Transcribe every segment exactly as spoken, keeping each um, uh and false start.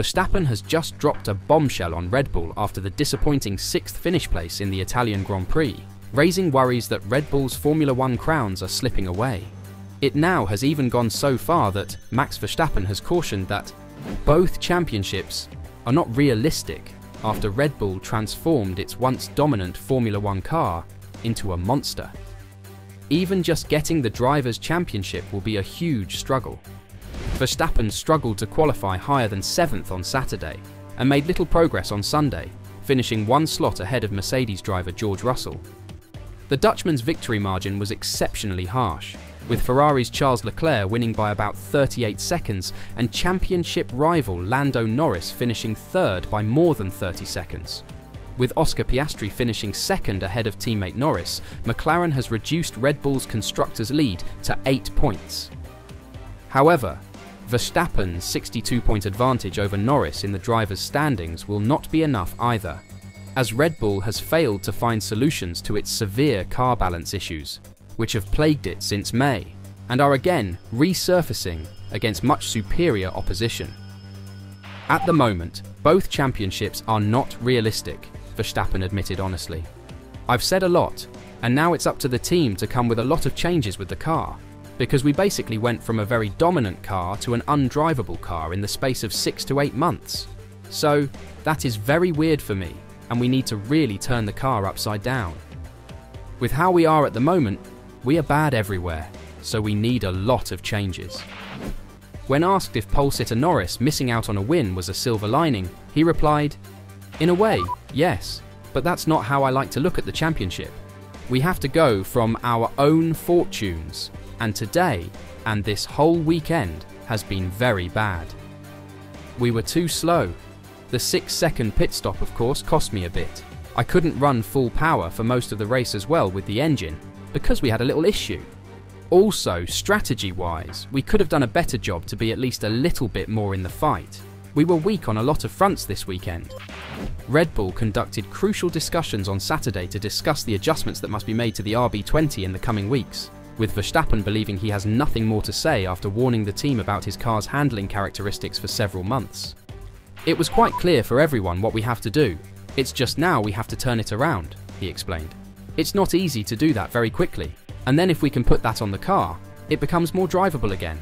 Verstappen has just dropped a bombshell on Red Bull after the disappointing sixth finish place in the Italian Grand Prix, raising worries that Red Bull's Formula One crowns are slipping away. It now has even gone so far that Max Verstappen has cautioned that both championships are not realistic after Red Bull transformed its once dominant Formula One car into a monster. Even just getting the drivers' championship will be a huge struggle. Verstappen struggled to qualify higher than seventh on Saturday and made little progress on Sunday, finishing one slot ahead of Mercedes driver George Russell. The Dutchman's victory margin was exceptionally harsh, with Ferrari's Charles Leclerc winning by about thirty-eight seconds and championship rival Lando Norris finishing third by more than thirty seconds. With Oscar Piastri finishing second ahead of teammate Norris, McLaren has reduced Red Bull's constructors' lead to eight points. However, Verstappen's sixty-two point advantage over Norris in the drivers' standings will not be enough either, as Red Bull has failed to find solutions to its severe car balance issues, which have plagued it since May, and are again resurfacing against much superior opposition. At the moment, both championships are not realistic, Verstappen admitted honestly. I've said a lot, and now it's up to the team to come with a lot of changes with the car, because we basically went from a very dominant car to an undrivable car in the space of six to eight months. So, that is very weird for me, and we need to really turn the car upside down. With how we are at the moment, we are bad everywhere, so we need a lot of changes. When asked if pole sitter Norris missing out on a win was a silver lining, he replied, "In a way, yes, but that's not how I like to look at the championship. We have to go from our own fortunes, and today, and this whole weekend, has been very bad. We were too slow. The six-second pit stop, of course, cost me a bit. I couldn't run full power for most of the race as well with the engine, because we had a little issue. Also, strategy-wise, we could have done a better job to be at least a little bit more in the fight. We were weak on a lot of fronts this weekend." Red Bull conducted crucial discussions on Saturday to discuss the adjustments that must be made to the R B twenty in the coming weeks, with Verstappen believing he has nothing more to say after warning the team about his car's handling characteristics for several months. "It was quite clear for everyone what we have to do. It's just now we have to turn it around," he explained. "It's not easy to do that very quickly, and then if we can put that on the car, it becomes more drivable again.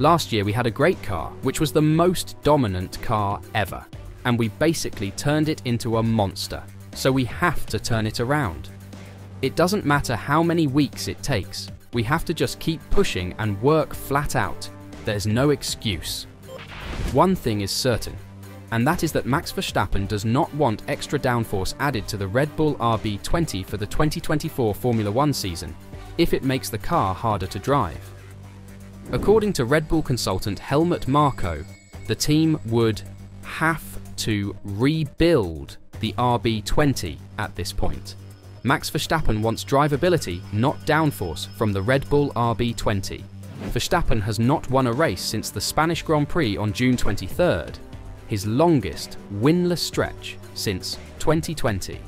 Last year we had a great car, which was the most dominant car ever, and we basically turned it into a monster, so we have to turn it around. It doesn't matter how many weeks it takes, we have to just keep pushing and work flat out. There's no excuse." One thing is certain, and that is that Max Verstappen does not want extra downforce added to the Red Bull R B twenty for the twenty twenty-four Formula One season, if it makes the car harder to drive. According to Red Bull consultant Helmut Marko, the team would have to rebuild the R B twenty at this point. Max Verstappen wants drivability, not downforce, from the Red Bull R B twenty. Verstappen has not won a race since the Spanish Grand Prix on June twenty-third, his longest winless stretch since twenty twenty,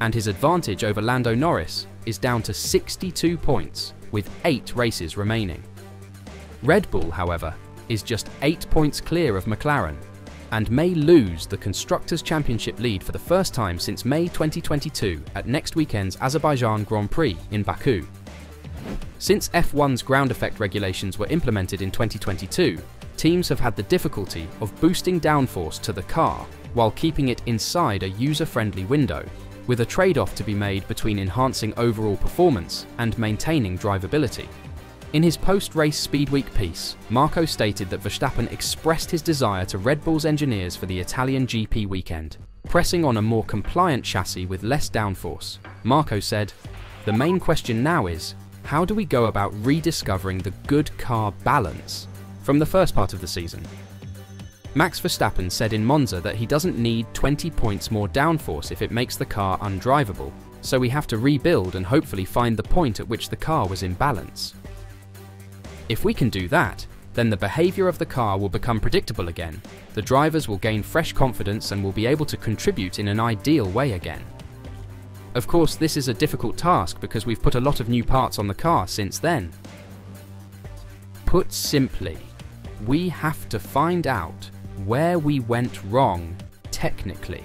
and his advantage over Lando Norris is down to sixty-two points with eight races remaining. Red Bull, however, is just eight points clear of McLaren and may lose the Constructors' Championship lead for the first time since May twenty twenty-two at next weekend's Azerbaijan Grand Prix in Baku. Since F one's ground effect regulations were implemented in twenty twenty-two, teams have had the difficulty of boosting downforce to the car while keeping it inside a user-friendly window, with a trade-off to be made between enhancing overall performance and maintaining drivability. In his post-race Speedweek piece, Marko stated that Verstappen expressed his desire to Red Bull's engineers for the Italian G P weekend, pressing on a more compliant chassis with less downforce. Marko said, "The main question now is, how do we go about rediscovering the good car balance from the first part of the season?" Max Verstappen said in Monza that he doesn't need twenty points more downforce if it makes the car undrivable, so we have to rebuild and hopefully find the point at which the car was in balance. "If we can do that, then the behaviour of the car will become predictable again, the drivers will gain fresh confidence and will be able to contribute in an ideal way again. Of course, this is a difficult task because we've put a lot of new parts on the car since then. Put simply, we have to find out where we went wrong technically.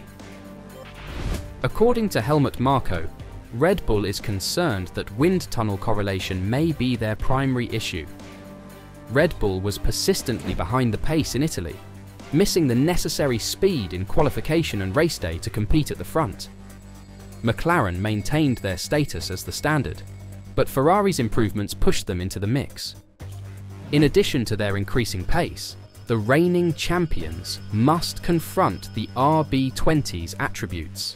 According to Helmut Marko, Red Bull is concerned that wind tunnel correlation may be their primary issue. Red Bull was persistently behind the pace in Italy, missing the necessary speed in qualification and race day to compete at the front. McLaren maintained their status as the standard, but Ferrari's improvements pushed them into the mix. In addition to their increasing pace, the reigning champions must confront the R B twenty's attributes.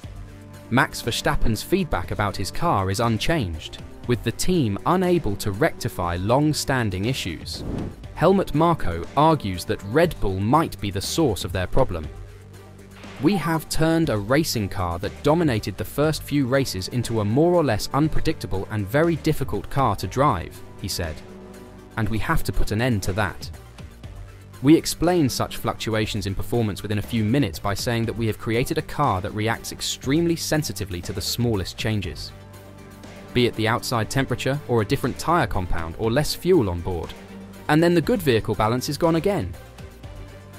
Max Verstappen's feedback about his car is unchanged, with the team unable to rectify long-standing issues. Helmut Marko argues that Red Bull might be the source of their problem. "We have turned a racing car that dominated the first few races into a more or less unpredictable and very difficult car to drive," he said, "and we have to put an end to that. We explain such fluctuations in performance within a few minutes by saying that we have created a car that reacts extremely sensitively to the smallest changes. Be it the outside temperature or a different tyre compound or less fuel on board, and then the good vehicle balance is gone again.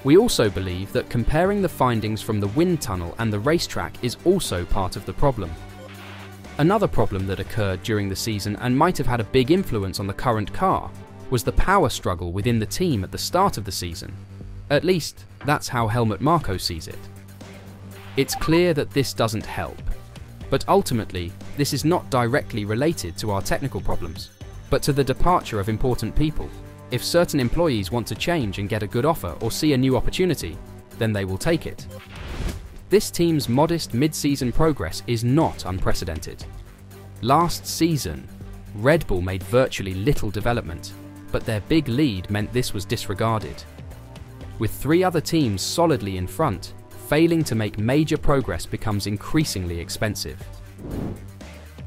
We also believe that comparing the findings from the wind tunnel and the racetrack is also part of the problem. Another problem that occurred during the season and might have had a big influence on the current car was the power struggle within the team at the start of the season. At least, that's how Helmut Marko sees it. It's clear that this doesn't help, but ultimately, this is not directly related to our technical problems, but to the departure of important people. If certain employees want to change and get a good offer or see a new opportunity, then they will take it." This team's modest mid-season progress is not unprecedented. Last season, Red Bull made virtually little development, but their big lead meant this was disregarded. With three other teams solidly in front, failing to make major progress becomes increasingly expensive.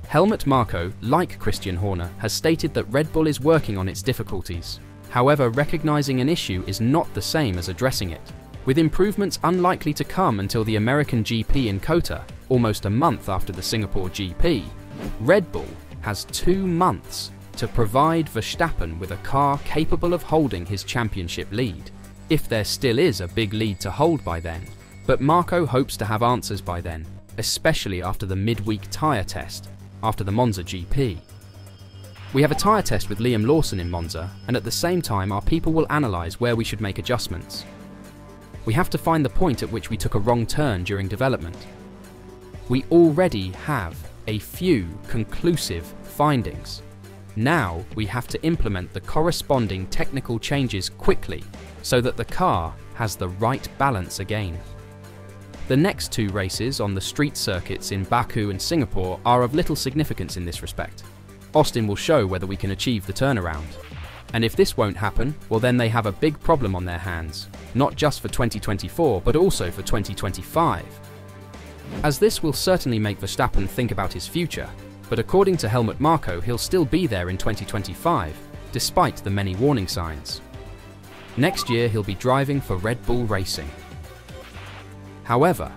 Helmut Marko, like Christian Horner, has stated that Red Bull is working on its difficulties. However, recognizing an issue is not the same as addressing it, with improvements unlikely to come until the American G P in Cota, almost a month after the Singapore G P. Red Bull has two months to provide Verstappen with a car capable of holding his championship lead, if there still is a big lead to hold by then. But Marko hopes to have answers by then, especially after the midweek tyre test, after the Monza G P. "We have a tyre test with Liam Lawson in Monza, and at the same time our people will analyse where we should make adjustments. We have to find the point at which we took a wrong turn during development. We already have a few conclusive findings. Now we have to implement the corresponding technical changes quickly so that the car has the right balance again." The next two races on the street circuits in Baku and Singapore are of little significance in this respect. Austin will show whether we can achieve the turnaround. And if this won't happen, well then they have a big problem on their hands, not just for twenty twenty-four but also for twenty twenty-five. As this will certainly make Verstappen think about his future, but according to Helmut Marko he'll still be there in twenty twenty-five, despite the many warning signs. Next year he'll be driving for Red Bull Racing. However,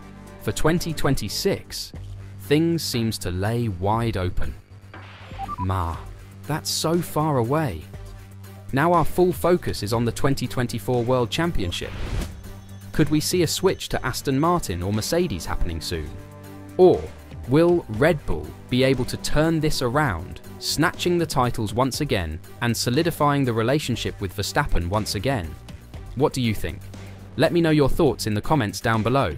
for twenty twenty-six, things seem to lay wide open. Ma, that's so far away. Now our full focus is on the twenty twenty-four World Championship. Could we see a switch to Aston Martin or Mercedes happening soon? Or will Red Bull be able to turn this around, snatching the titles once again and solidifying the relationship with Verstappen once again? What do you think? Let me know your thoughts in the comments down below.